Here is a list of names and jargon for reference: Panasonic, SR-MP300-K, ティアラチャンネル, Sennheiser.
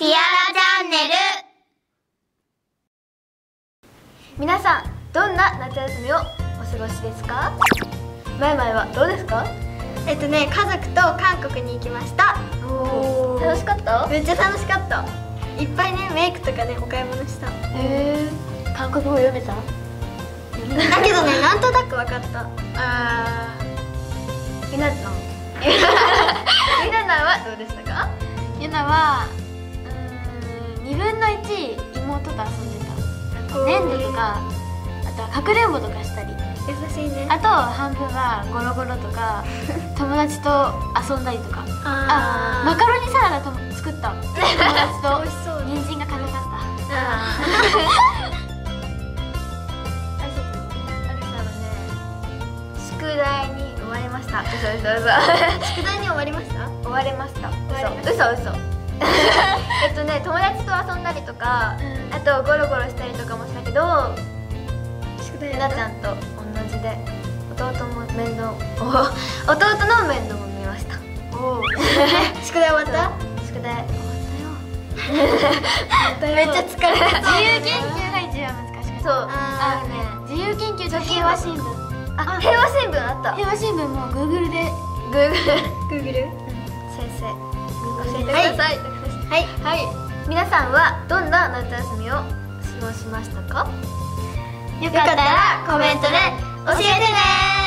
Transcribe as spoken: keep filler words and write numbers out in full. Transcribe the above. ティアラチャンネル。皆さん、どんな夏休みをお過ごしですか？まいまいはどうですか？えっとね、家族と韓国に行きました。おー、楽しかった？めっちゃ楽しかった。いっぱいね、メイクとかね、お買い物した。へー、韓国語読めた？だけどね、なんとなく分かった。あー、ゆなちゃんゆななはどうでしたか？ゆなはにぶんのいち妹と遊んでた。粘土とか、あとはかくれんぼとかしたり。優しいね。あと半分はゴロゴロとか友達と遊んだりとか。ああ、マカロニサラダと作った。友達と美味しそう。人参が辛かった。あれからね、宿題に終わりました。うそ嘘嘘。宿題に終わりました？終わりました。嘘嘘嘘。えっとね、友達と遊んだりとか、うん、あとゴロゴロしたりとかもしたけど、ゆなちゃんと同じで弟も面倒弟の面倒も見ました。お宿題終わった？宿題終わったよ。めっちゃ疲れた。自由研究が一番難しかった。そう、あのね、自由研究と平和新聞。あ、平和新聞あった。平和新聞もグーグルでグーグルグーグル先生教えてください。はい、はい、皆さんはどんな夏休みを過ごしましたか？よかったらコメントで教えてね。